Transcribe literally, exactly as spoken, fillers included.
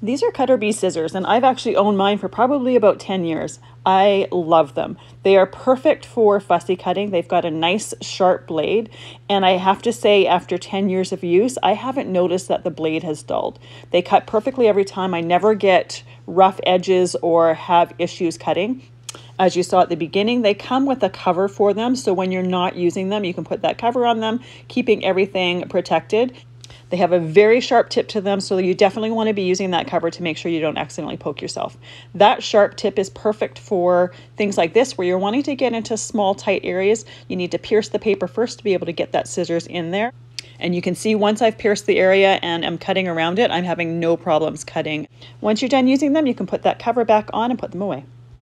These are Cutter B scissors, and I've actually owned mine for probably about ten years. I love them. They are perfect for fussy cutting. They've got a nice sharp blade, and I have to say after ten years of use, I haven't noticed that the blade has dulled. They cut perfectly every time. I never get rough edges or have issues cutting. As you saw at the beginning, they come with a cover for them, so when you're not using them, you can put that cover on them, keeping everything protected. They have a very sharp tip to them, so you definitely want to be using that cover to make sure you don't accidentally poke yourself. That sharp tip is perfect for things like this where you're wanting to get into small, tight areas. You need to pierce the paper first to be able to get that scissors in there. And you can see once I've pierced the area and I'm cutting around it, I'm having no problems cutting. Once you're done using them, you can put that cover back on and put them away.